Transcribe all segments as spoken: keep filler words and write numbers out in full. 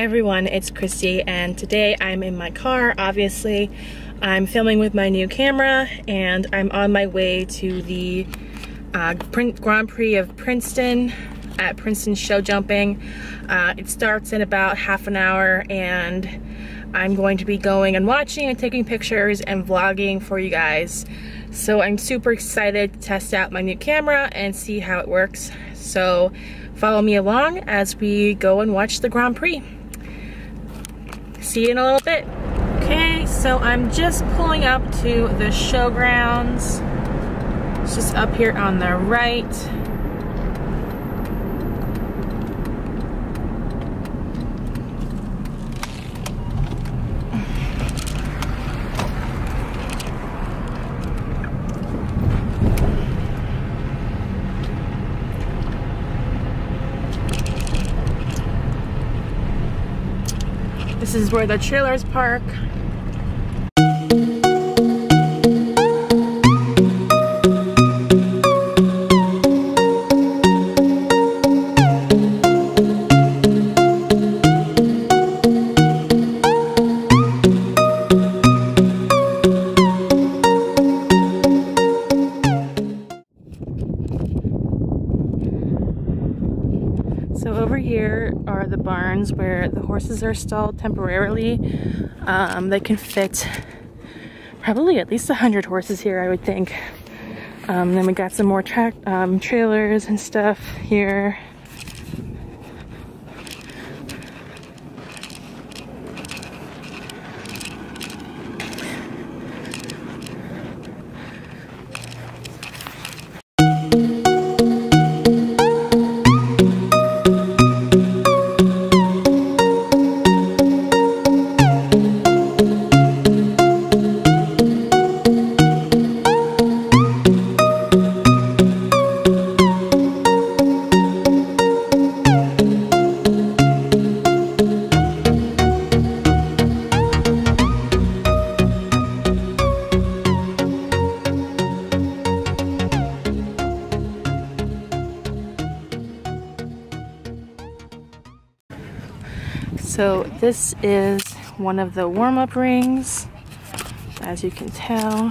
Hi everyone, it's Christy, and today I'm in my car. Obviously I'm filming with my new camera and I'm on my way to the uh, Grand Prix of Princeton at Princeton show jumping. Uh, it starts in about half an hour and I'm going to be going and watching and taking pictures and vlogging for you guys. So I'm super excited to test out my new camera and see how it works. So follow me along as we go and watch the Grand Prix. See you in a little bit. Okay, so I'm just pulling up to the showgrounds. It's just up here on the right. This is where the trailers park. So over here are the barns where the horses are stalled temporarily. Um, they can fit probably at least a hundred horses here, I would think. Um, then we got some more tra um, trailers and stuff here. So this is one of the warm-up rings, as you can tell.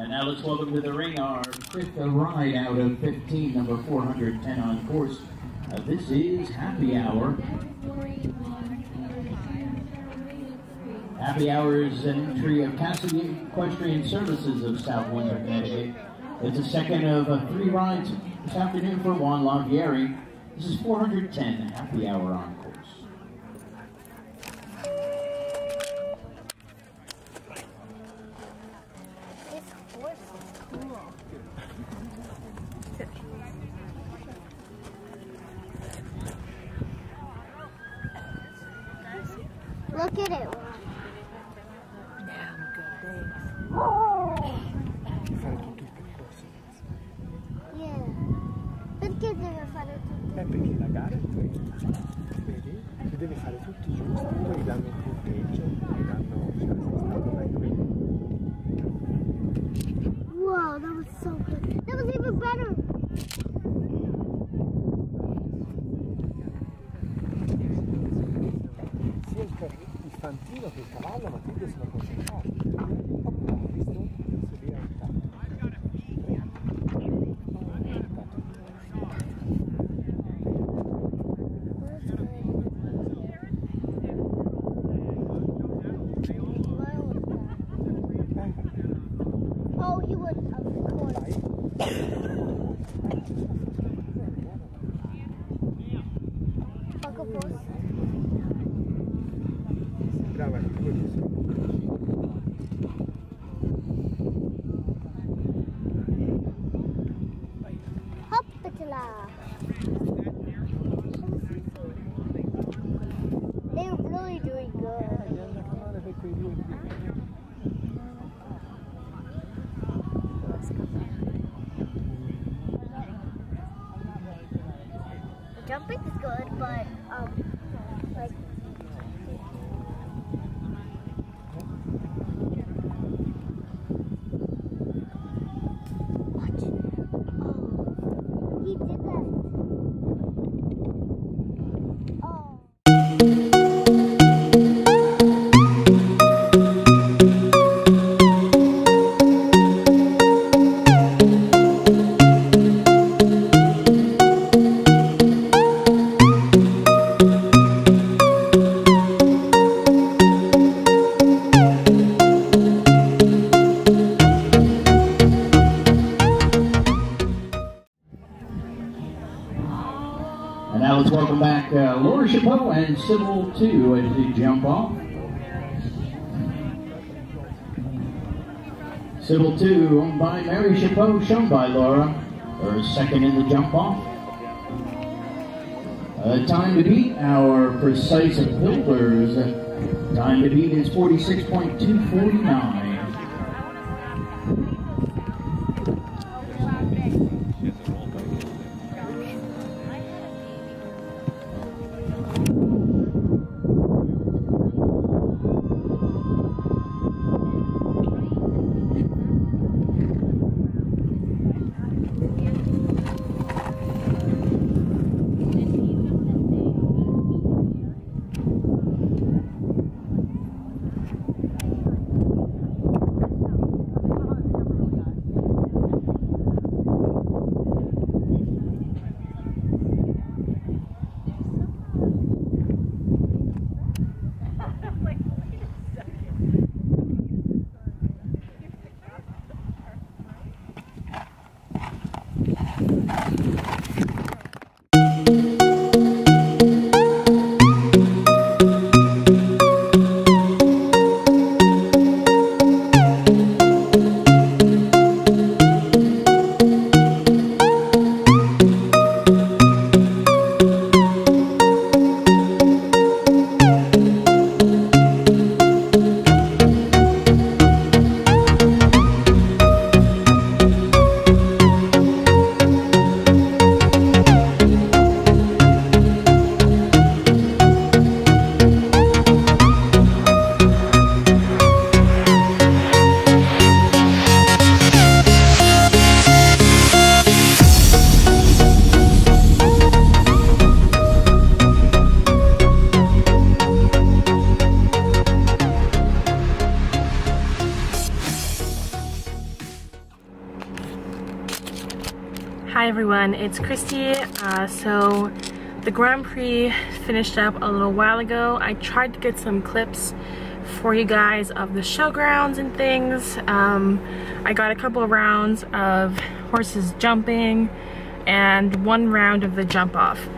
And now let's welcome to the ring our fifth ride out of fifteen, number four hundred ten on course. Uh, this is Happy Hour. Happy Hour is an entry of Cassidy Equestrian Services of South Windsor, Connecticut. It's the second of uh, three rides this afternoon for Juan Longieri. This is four hundred ten Happy Hour on course. Look at it. Damn good, thanks. Yeah. Perché deve fare tutto? Eh, perché la gara è quella. Vedi? Ti devi fare tutti giusti, poi gli danno il punteggio, gli danno, cioè, stato dai quelli. Wow, that was so good. That was even better. Fantino che il cavallo, ma tutti sono concentrati. Ho visto subire il cavallo. Oh, he would, of course. Fuck a boss. Hoppatala! They're really doing good. The jumping is good, but um, like. And now let's welcome back uh, Laura Chapeau and Sybil too as they jump off. Sybil two, owned by Mary Chapeau, shown by Laura, or second in the jump off. Uh, time to beat our precise builders. Uh, time to beat is forty-six point two four nine. Hi everyone, it's Christy. Uh, so the Grand Prix finished up a little while ago. I tried to get some clips for you guys of the showgrounds and things. Um, I got a couple of rounds of horses jumping and one round of the jump off.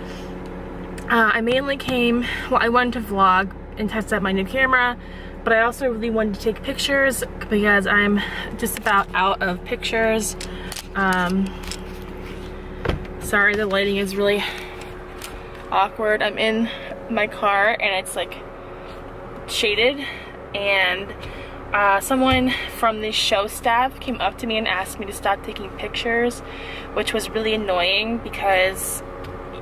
Uh, I mainly came, well I wanted to vlog and test out my new camera, but I also really wanted to take pictures because I'm just about out of pictures. Um, sorry, the lighting is really awkward. I'm in my car and it's like shaded, and uh, someone from the show staff came up to me and asked me to stop taking pictures, which was really annoying because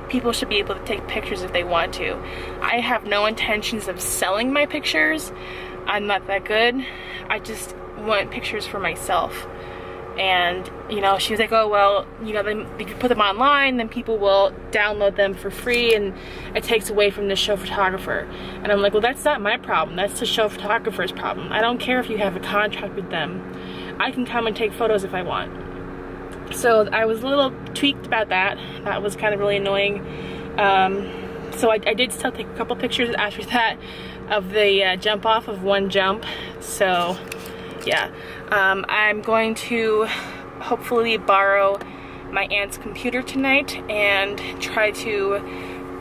people should be able to take pictures if they want to. I have no intentions of selling my pictures. I'm not that good. I just want pictures for myself. And, you know, she was like, oh, well, you know, then you can put them online, then people will download them for free, and it takes away from the show photographer. And I'm like, well, that's not my problem. That's the show photographer's problem. I don't care if you have a contract with them. I can come and take photos if I want. So I was a little tweaked about that. That was kind of really annoying. Um, so I, I did still take a couple pictures after that of the uh, jump off of one jump. So... yeah, um, I'm going to hopefully borrow my aunt's computer tonight and try to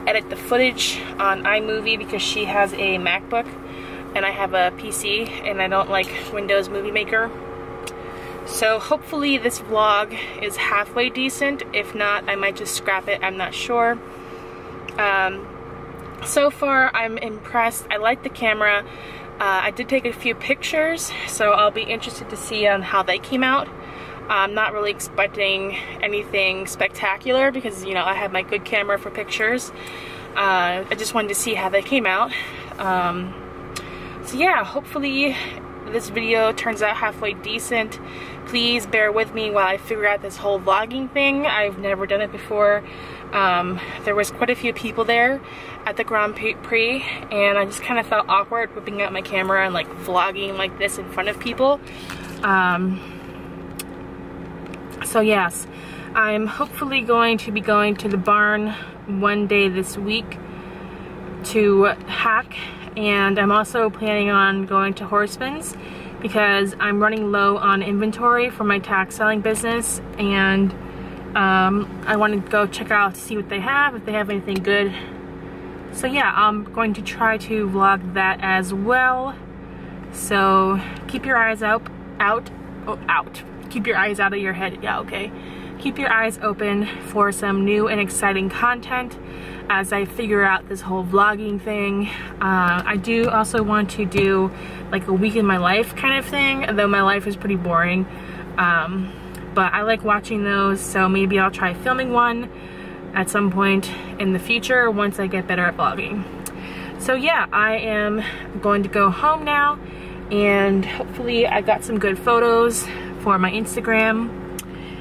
edit the footage on iMovie because she has a MacBook and I have a P C and I don't like Windows Movie Maker. So hopefully this vlog is halfway decent. If not, I might just scrap it, I'm not sure. Um, so far I'm impressed. I like the camera. Uh, I did take a few pictures, so I'll be interested to see on how they came out. I'm not really expecting anything spectacular because, you know, I have my good camera for pictures. Uh, I just wanted to see how they came out. Um, so yeah, hopefully this video turns out halfway decent. Please bear with me while I figure out this whole vlogging thing. I've never done it before. Um, there was quite a few people there at the Grand Prix, and I just kind of felt awkward whipping out my camera and like vlogging like this in front of people. Um, so yes, I'm hopefully going to be going to the barn one day this week to hack, and I'm also planning on going to Horseman's because I'm running low on inventory for my tack selling business, and um, I want to go check out, see what they have, if they have anything good. So yeah, I'm going to try to vlog that as well. So keep your eyes out, out, oh, out. Keep your eyes out of your head, yeah, okay. Keep your eyes open for some new and exciting content as I figure out this whole vlogging thing. Uh, I do also want to do like a week in my life kind of thing, although my life is pretty boring. Um, but I like watching those, so maybe I'll try filming one at some point in the future once I get better at vlogging. So yeah, I am going to go home now, and hopefully I got some good photos for my Instagram.